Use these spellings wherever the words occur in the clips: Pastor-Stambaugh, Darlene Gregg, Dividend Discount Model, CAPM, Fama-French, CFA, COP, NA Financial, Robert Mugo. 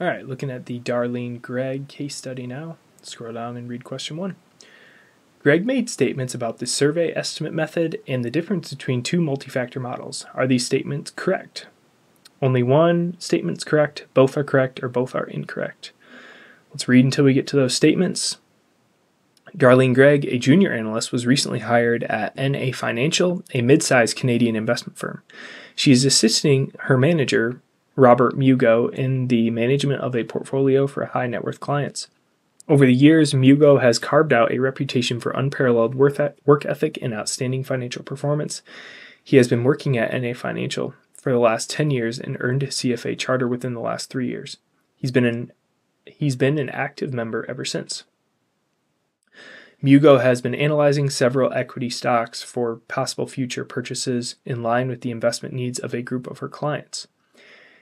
All right, looking at the Darlene Gregg case study now. Scroll down and read question 1. Gregg made statements about the survey estimate method and the difference between two multi-factor models. Are these statements correct? Only one statement's correct, both are correct, or both are incorrect. Let's read until we get to those statements. Darlene Gregg, a junior analyst, was recently hired at NA Financial, a mid-sized Canadian investment firm. She is assisting her manager, Robert Mugo, in the management of a portfolio for high net worth clients. Over the years, Mugo has carved out a reputation for unparalleled work ethic and outstanding financial performance. He has been working at NA Financial for the last 10 years and earned his CFA charter within the last 3 years. He's been an active member ever since. Mugo has been analyzing several equity stocks for possible future purchases in line with the investment needs of a group of her clients.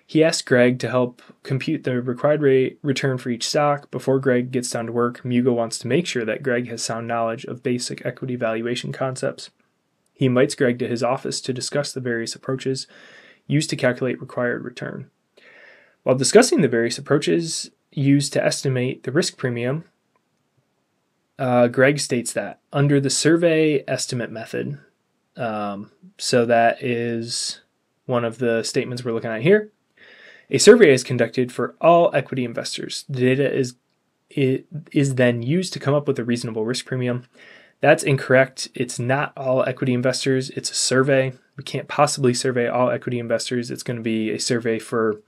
He asked Gregg to help compute the required return for each stock. Before Gregg gets down to work, Mugo wants to make sure that Gregg has sound knowledge of basic equity valuation concepts. He invites Gregg to his office to discuss the various approaches used to calculate required return. While discussing the various approaches used to estimate the risk premium, Gregg states that under the survey estimate method, so that is one of the statements we're looking at here, a survey is conducted for all equity investors. The data is then used to come up with a reasonable risk premium. That's incorrect. It's not all equity investors. It's a survey. We can't possibly survey all equity investors. It's going to be a survey for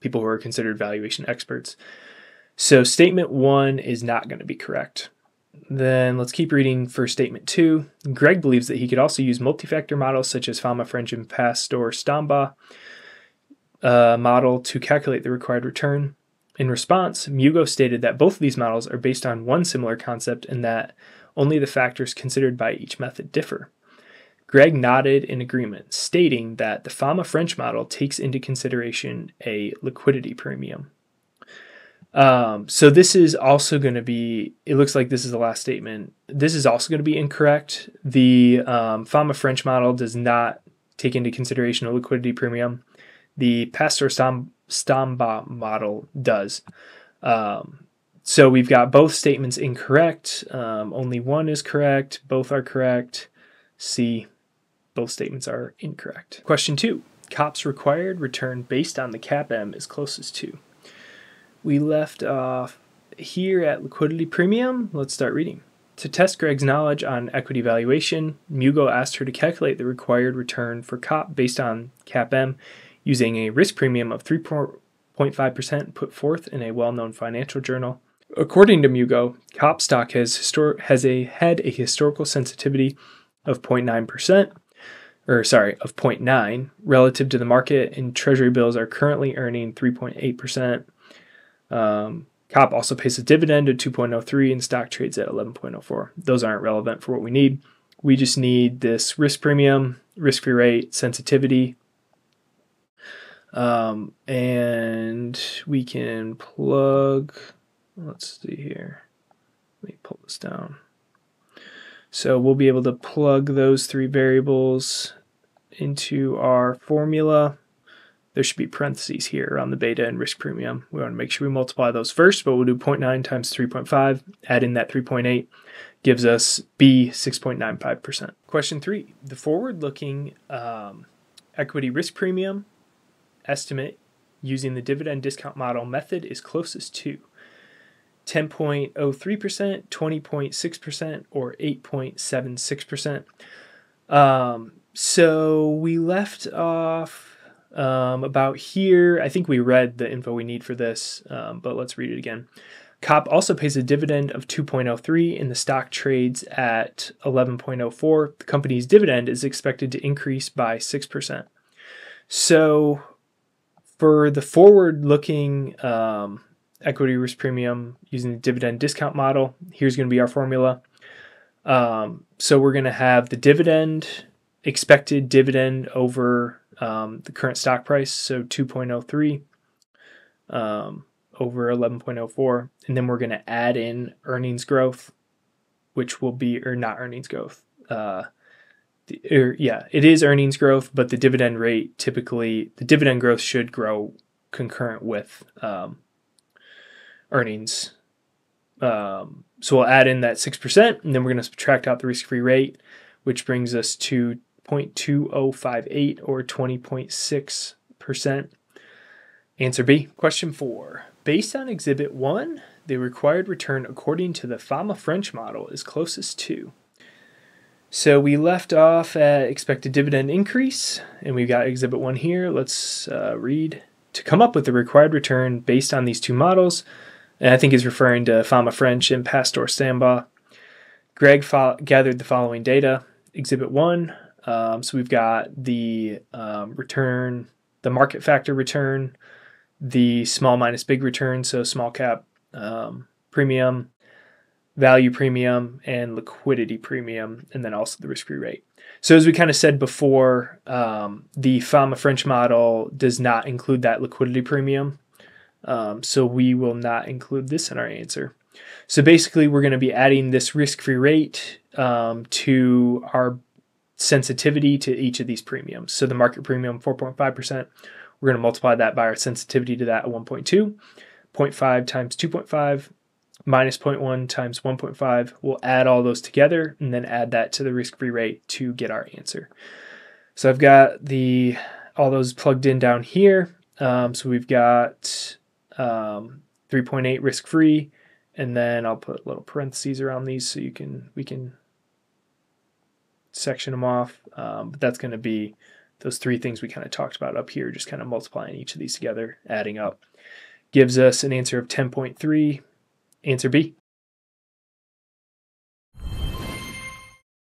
people who are considered valuation experts. So statement 1 is not going to be correct. Then let's keep reading for statement 2. Gregg believes that he could also use multi-factor models such as Fama-French and Pastor-Stambaugh model to calculate the required return. In response, Mugo stated that both of these models are based on one similar concept and that only the factors considered by each method differ. Gregg nodded in agreement, stating that the Fama-French model takes into consideration a liquidity premium. So this is also going to be, it looks like this is the last statement. This is also going to be incorrect. The Fama-French model does not take into consideration a liquidity premium. The Pastor-Stambaugh model does. So we've got both statements incorrect. Only one is correct. Both are correct. C, both statements are incorrect. Question 2, COP's required return based on the CAPM is closest to. We left off here at liquidity premium. Let's start reading. To test Gregg's knowledge on equity valuation, Mugo asked her to calculate the required return for COP based on CAPM using a risk premium of 3.5% put forth in a well-known financial journal. According to Mugo, COP stock had a historical sensitivity of 0.9 relative to the market, and treasury bills are currently earning 3.8%. COP also pays a dividend of 2.03 and stock trades at 11.04. Those aren't relevant for what we need. We just need this risk premium, risk-free rate, sensitivity, and we can plug, let's see here, let me pull this down. So we'll be able to plug those three variables into our formula. There should be parentheses here around the beta and risk premium. We want to make sure we multiply those first, but we'll do 0.9 times 3.5, add in that 3.8, gives us B, 6.95%. Question 3, the forward-looking equity risk premium estimate using the dividend discount model method is closest to 10.03%, 20.6%, or 8.76%. So we left off about here. I think we read the info we need for this, but let's read it again. COP also pays a dividend of 2.03 and the stock trades at 11.04. The company's dividend is expected to increase by 6%. So for the forward-looking equity risk premium using the dividend discount model, here's going to be our formula. So we're going to have the dividend, expected dividend over the current stock price, so 2.03 over 11.04, and then we're going to add in earnings growth, which will be, or not earnings growth, yeah, it is earnings growth, but the dividend growth should grow concurrent with earnings. So we'll add in that 6%, and then we're going to subtract out the risk-free rate, which brings us to 0.2058 or 20.6%. Answer B. Question 4. Based on Exhibit 1, the required return according to the Fama-French model is closest to. So we left off at expected dividend increase, and we've got Exhibit 1 here. Let's read. To come up with the required return based on these two models, and I think he's referring to Fama-French and Pastor-Stambaugh, Gregg gathered the following data. Exhibit 1, so we've got the return, the market factor return, the small minus big return, so small cap premium, value premium, and liquidity premium, and then also the risk-free rate. So as we kind of said before, the Fama-French model does not include that liquidity premium. So we will not include this in our answer. So basically, we're going to be adding this risk-free rate to our sensitivity to each of these premiums. So the market premium, 4.5%, we're going to multiply that by our sensitivity to that at 1.2, 0.5 times 2.5, minus 0.1 times 1.5. We'll add all those together and then add that to the risk-free rate to get our answer. So I've got all those plugged in down here. So we've got 3.8 risk-free, and then I'll put little parentheses around these so we can section them off. But that's going to be those three things we kind of talked about up here, just kind of multiplying each of these together, adding up. Gives us an answer of 10.3. Answer B.